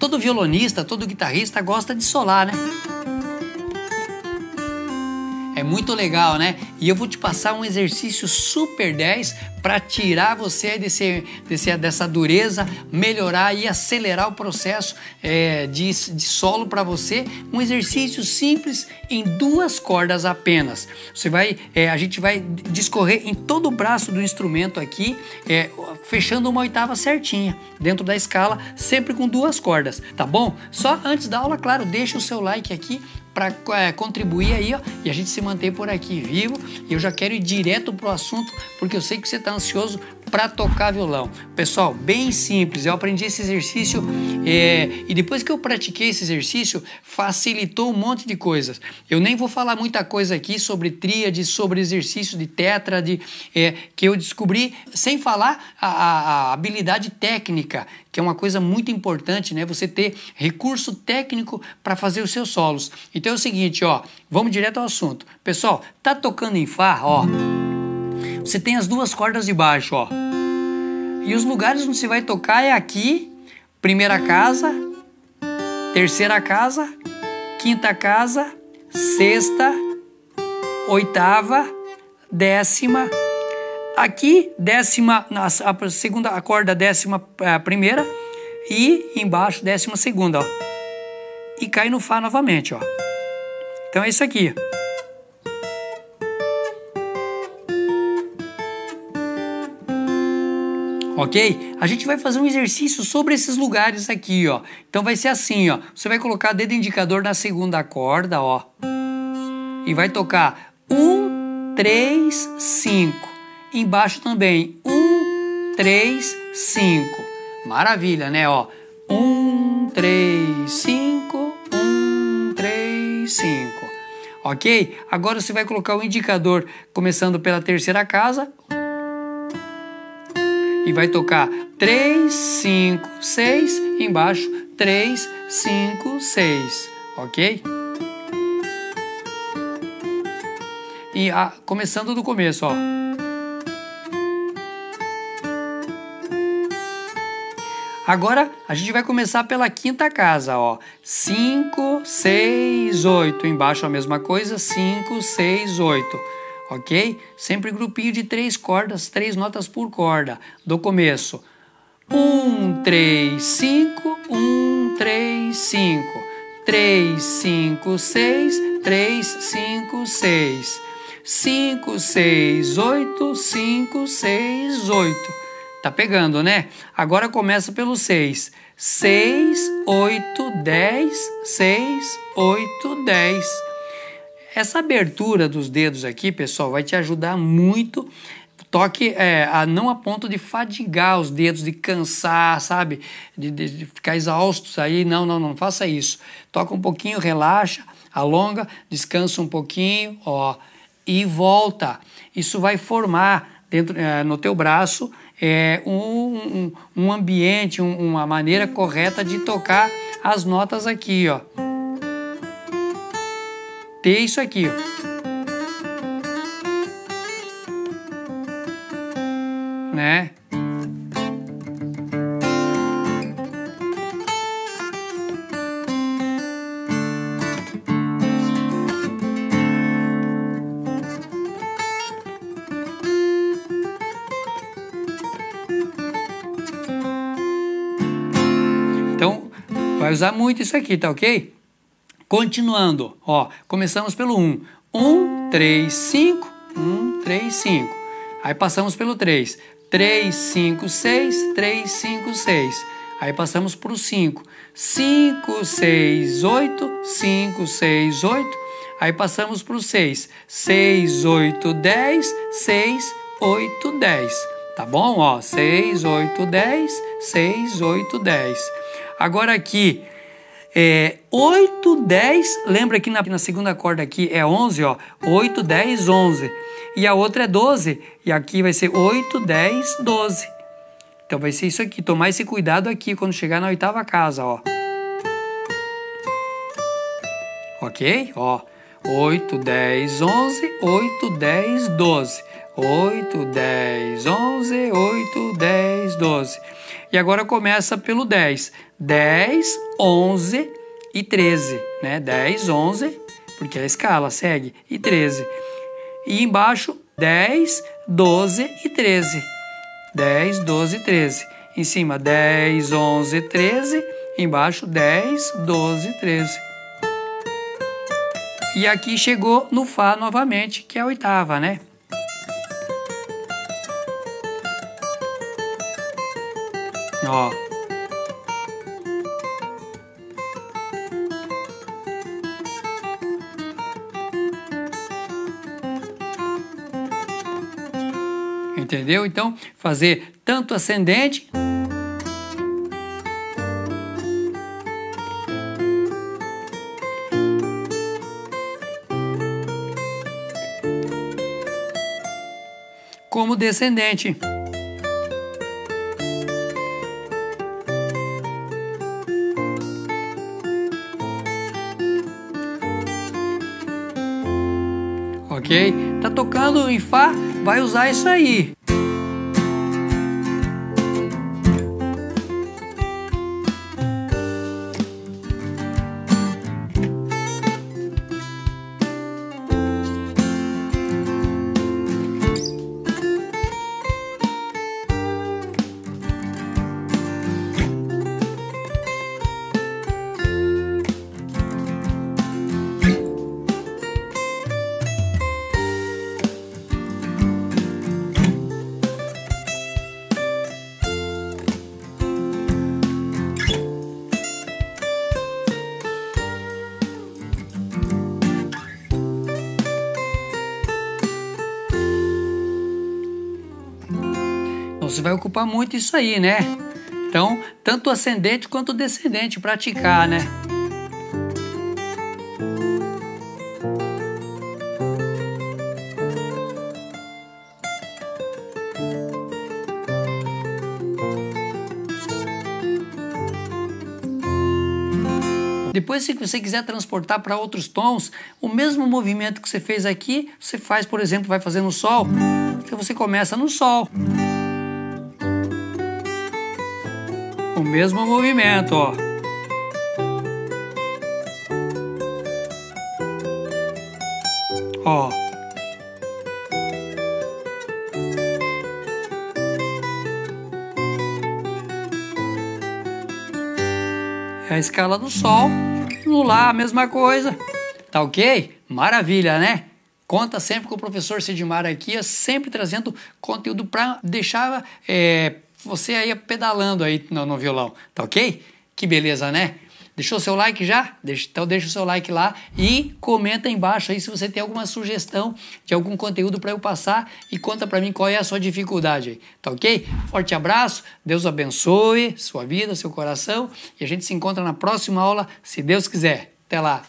Todo violonista, todo guitarrista gosta de solar, né? É muito legal, né? E eu vou te passar um exercício super 10 para tirar você dessa dureza, melhorar e acelerar o processo de solo para você. Um exercício simples em 2 cordas apenas. Você vai, a gente vai discorrer em todo o braço do instrumento aqui, fechando uma oitava certinha, dentro da escala, sempre com 2 cordas, tá bom? Só antes da aula, claro, deixa o seu like aqui para contribuir aí, ó, e a gente se manter por aqui vivo. Eu já quero ir direto pro assunto, porque eu sei que você tá ansioso para tocar violão. Pessoal, bem simples, eu aprendi esse exercício e depois que eu pratiquei esse exercício, facilitou um monte de coisas. Eu nem vou falar muita coisa aqui sobre tríade, sobre exercício de tétrade, que eu descobri, sem falar a habilidade técnica, que é uma coisa muito importante, né? Você ter recurso técnico para fazer os seus solos. Então é o seguinte, ó, vamos direto ao assunto. Pessoal, tá tocando em Fá, ó, você tem as 2 cordas de baixo, ó. E os lugares onde você vai tocar é aqui, primeira casa, terceira casa, quinta casa, sexta, oitava, décima. Aqui, décima, a segunda, a corda décima primeira e embaixo décima segunda, ó. E cai no Fá novamente, ó. Então é isso aqui. Ok? A gente vai fazer um exercício sobre esses lugares aqui, ó. Então vai ser assim, ó. Você vai colocar dedo indicador na segunda corda, ó. E vai tocar 1, 3, 5. Embaixo também, 1, 3, 5. Maravilha, né, ó. 1, 3, 5. 1, 3, 5. Ok? Agora você vai colocar o indicador começando pela terceira casa. E vai tocar 3, 5, 6, embaixo 3, 5, 6, ok? E começando do começo, ó. Agora a gente vai começar pela quinta casa, ó. 5, 6, 8, embaixo a mesma coisa, 5, 6, 8. Ok? Sempre grupinho de 3 cordas, 3 notas por corda. Do começo. 1, 3, 5. 1, 3, 5. 3, 5, 6. 3, 5, 6. 5, 6, 8. 5, 6, 8. Tá pegando, né? Agora começa pelo 6. 6, 8, 10. 6, 8, 10. Essa abertura dos dedos aqui, pessoal, vai te ajudar muito. Toque não a ponto de fadigar os dedos, de cansar, sabe? De ficar exaustos aí. Não, não, não faça isso. Toca um pouquinho, relaxa, alonga, descansa um pouquinho, ó, e volta. Isso vai formar dentro, no teu braço um ambiente, uma maneira correta de tocar as notas aqui, ó. Ter isso aqui, ó. Né? Então, vai usar muito isso aqui, tá ok? Continuando, ó, começamos pelo 1. 1, 3, 5. 1, 3, 5. Aí passamos pelo 3. 3, 5, 6. 3, 5, 6. Aí passamos pro 5. 5, 6, 8. 5, 6, 8. Aí passamos pro 6. 6, 8, 10. 6, 8, 10. Tá bom, ó? 6, 8, 10. 6, 8, 10. Agora aqui 8, 10, lembra que na segunda corda aqui é 11, ó, 8, 10, 11, e a outra é 12, e aqui vai ser 8, 10, 12, então vai ser isso aqui, tomar esse cuidado aqui quando chegar na oitava casa, ó, ok? Ó, 8, 10, 11, 8, 10, 12, 8, 10, 11, 8, 10, 12, E agora começa pelo 10. 10, 11 e 13, né? 10, 11, porque a escala segue, e 13. E embaixo, 10, 12 e 13. 10, 12 e 13. Em cima, 10, 11, 13. Embaixo, 10, 12, 13. E aqui chegou no Fá novamente, que é a oitava, né? Ó. Entendeu? Então, fazer tanto ascendente... como descendente. Ok? Tá tocando em Fá, vai usar isso aí. Você vai ocupar muito isso aí, né? Então, tanto ascendente quanto descendente, praticar, né? Depois, se você quiser transportar para outros tons, o mesmo movimento que você fez aqui, você faz, por exemplo, vai fazer no Sol, então você começa no Sol. O mesmo movimento, ó. Ó. É a escala do Sol. No Lá, a mesma coisa. Tá ok? Maravilha, né? Conta sempre com o professor Sidimar aqui, sempre trazendo conteúdo para deixar... você aí pedalando aí no violão, tá ok? Que beleza, né? Deixou seu like já? Então deixa o seu like lá e comenta aí embaixo aí se você tem alguma sugestão de algum conteúdo para eu passar e conta para mim qual é a sua dificuldade aí, tá ok? Forte abraço, Deus abençoe sua vida, seu coração e a gente se encontra na próxima aula, se Deus quiser. Até lá!